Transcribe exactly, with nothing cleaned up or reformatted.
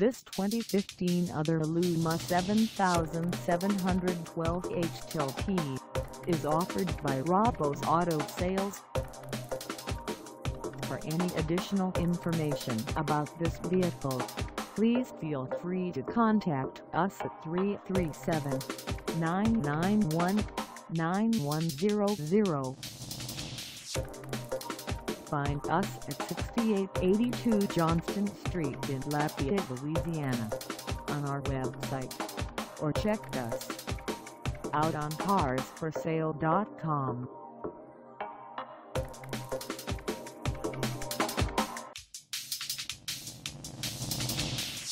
This twenty fifteen other Aluma seven seven one two H T L T is offered by Rabeaux's Auto Sales. For any additional information about this vehicle, please feel free to contact us at three three seven, nine nine one, nine one zero zero. Find us at sixty-eight eighty-two Johnston Street in Lafayette, Louisiana, on our website, or check us out on cars for sale dot com.